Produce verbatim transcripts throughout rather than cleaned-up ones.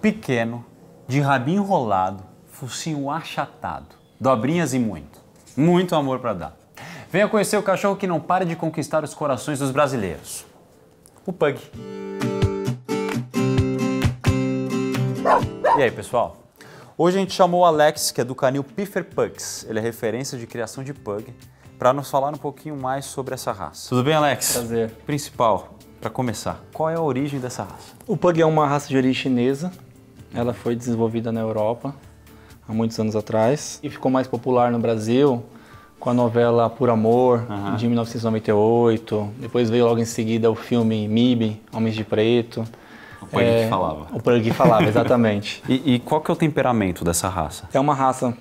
pequeno, de rabinho enrolado, focinho achatado, dobrinhas e muito, muito amor para dar. Venha conhecer o cachorro que não para de conquistar os corações dos brasileiros, o Pug. E aí, pessoal? Hoje a gente chamou o Alex, que é do canil Piffer Pugs. Ele é referência de criação de Pug, para nos falar um pouquinho mais sobre essa raça. Tudo bem, Alex? Prazer. Principal, para começar, qual é a origem dessa raça? O Pug é uma raça de origem chinesa. Ela foi desenvolvida na Europa há muitos anos atrás e ficou mais popular no Brasil com a novela Por Amor, uhum, de mil novecentos e noventa e oito. Depois veio logo em seguida o filme M I B, Homens de Preto. O Pug é, que falava. O Pug que falava, exatamente. e, e qual que é o temperamento dessa raça? É uma raça,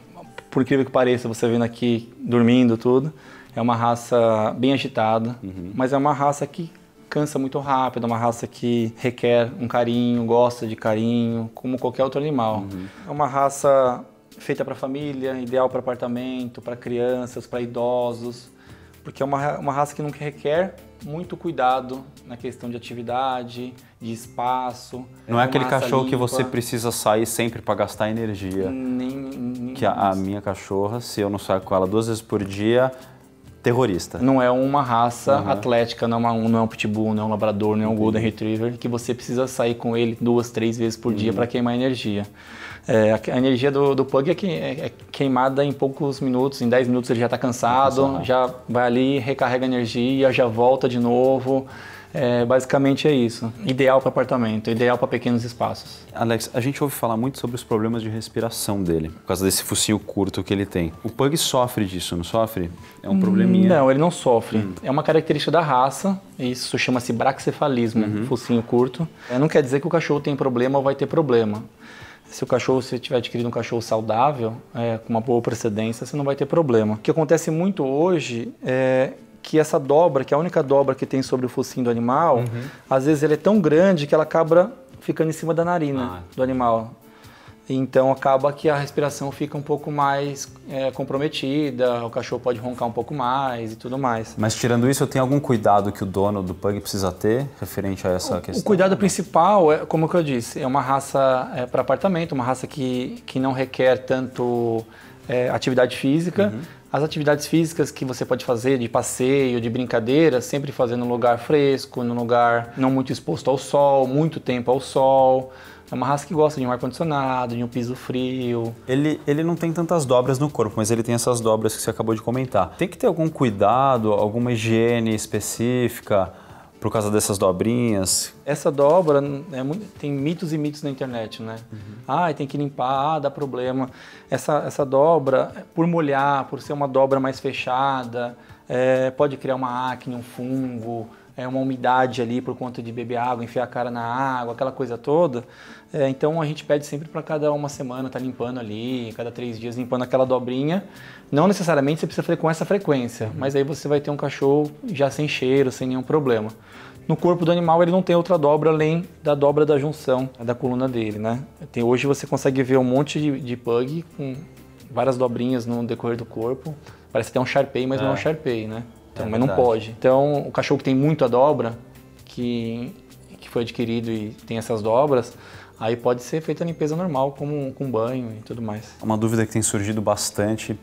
por incrível que pareça, você vendo aqui dormindo tudo, é uma raça bem agitada, uhum, mas é uma raça que cansa muito rápido, é uma raça que requer um carinho, gosta de carinho, como qualquer outro animal. Uhum. É uma raça feita para família, ideal para apartamento, para crianças, para idosos, porque é uma, uma raça que não requer muito cuidado na questão de atividade, de espaço. Não é aquele cachorro limpa que você precisa sair sempre para gastar energia. Nem, nem que a, a minha cachorra, se eu não saio com ela duas vezes por dia, terrorista. Não é uma raça, uhum, atlética, não é, uma, não é um Pit Bull, não é um labrador, não é um Golden Retriever, que você precisa sair com ele duas, três vezes por dia, uhum, para queimar energia. É, a energia do, do Pug é, que, é queimada em poucos minutos, em dez minutos ele já está cansado, já vai ali, recarrega energia, já volta de novo. É, basicamente é isso. Ideal para apartamento, ideal para pequenos espaços. Alex, a gente ouve falar muito sobre os problemas de respiração dele, por causa desse focinho curto que ele tem. O Pug sofre disso, não sofre? É um probleminha? Não, ele não sofre. Hum. É uma característica da raça, isso chama-se braquicefalismo, uhum, focinho curto. Não quer dizer que o cachorro tem problema ou vai ter problema. Se o cachorro, se tiver adquirido um cachorro saudável, é, com uma boa procedência, você não vai ter problema. O que acontece muito hoje é que essa dobra, que é a única dobra que tem sobre o focinho do animal, uhum, às vezes ele é tão grande que ela acaba ficando em cima da narina, ah, do animal. Então acaba que a respiração fica um pouco mais é, comprometida, o cachorro pode roncar um pouco mais e tudo mais. Mas tirando isso, tem algum cuidado que o dono do Pug precisa ter referente a essa o, questão? O cuidado principal, é, como que eu disse, é uma raça é, para apartamento, uma raça que, que não requer tanto é, atividade física. Uhum. As atividades físicas que você pode fazer de passeio, de brincadeira, sempre fazer num lugar fresco, num lugar não muito exposto ao sol, muito tempo ao sol. É uma raça que gosta de um ar-condicionado, de um piso frio. Ele, ele não tem tantas dobras no corpo, mas ele tem essas dobras que você acabou de comentar. Tem que ter algum cuidado, alguma higiene específica por causa dessas dobrinhas? Essa dobra, é muito, tem mitos e mitos na internet, né? Uhum. Ah, tem que limpar, ah, dá problema. Essa, essa dobra, por molhar, por ser uma dobra mais fechada, é, pode criar uma acne, um fungo, é uma umidade ali por conta de beber água, enfiar a cara na água, aquela coisa toda. É, então a gente pede sempre para cada uma semana tá limpando ali, cada três dias limpando aquela dobrinha. Não necessariamente você precisa fazer com essa frequência, mas aí você vai ter um cachorro já sem cheiro, sem nenhum problema. No corpo do animal ele não tem outra dobra além da dobra da junção da coluna dele, né? Tem, hoje você consegue ver um monte de, de Pug com várias dobrinhas no decorrer do corpo. Parece até um Sharpei, mas é. não é um Sharpei, né? Então, é mas não pode. Então, o cachorro que tem muito a dobra, que, que foi adquirido e tem essas dobras, aí pode ser feita a limpeza normal, como com banho e tudo mais. Uma dúvida que tem surgido bastante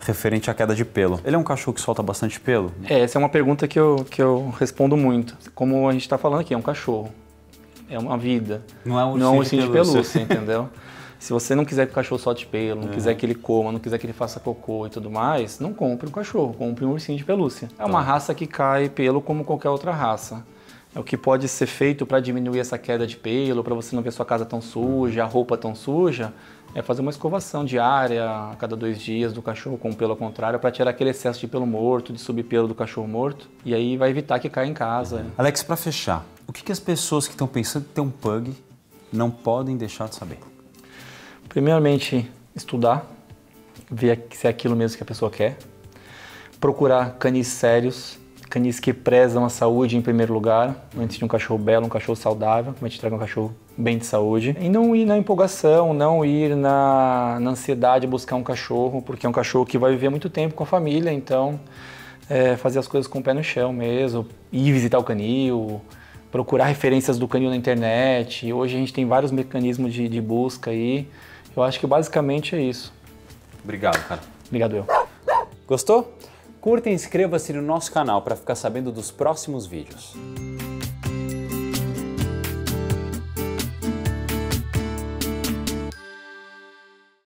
referente à queda de pelo. Ele é um cachorro que solta bastante pelo? É, essa é uma pergunta que eu, que eu respondo muito. Como a gente está falando aqui, é um cachorro, é uma vida, não é um ursinho, não é um ursinho de pelúcia, de pelúcia entendeu? Se você não quiser que o cachorro solte pelo, não é. quiser que ele coma, não quiser que ele faça cocô e tudo mais, não compre um cachorro, compre um ursinho de pelúcia. É uma tá. raça que cai pelo como qualquer outra raça. É o que pode ser feito para diminuir essa queda de pelo, para você não ver sua casa tão suja, a roupa tão suja, é fazer uma escovação diária a cada dois dias do cachorro com o pelo ao contrário, para tirar aquele excesso de pelo morto, de subpelo do cachorro morto, e aí vai evitar que caia em casa. Uhum. Alex, para fechar, o que, que as pessoas que estão pensando em ter um Pug não podem deixar de saber? Primeiramente, estudar, ver se é aquilo mesmo que a pessoa quer. Procurar canis sérios, canis que prezam a saúde em primeiro lugar, antes de um cachorro belo, um cachorro saudável, como a gente traga um cachorro bem de saúde. E não ir na empolgação, não ir na, na ansiedade buscar um cachorro, porque é um cachorro que vai viver muito tempo com a família, então é, fazer as coisas com o pé no chão mesmo, ir visitar o canil, procurar referências do canil na internet. Hoje a gente tem vários mecanismos de, de busca aí. Eu acho que basicamente é isso. Obrigado, cara. Obrigado eu. Gostou? Curta e inscreva-se no nosso canal para ficar sabendo dos próximos vídeos.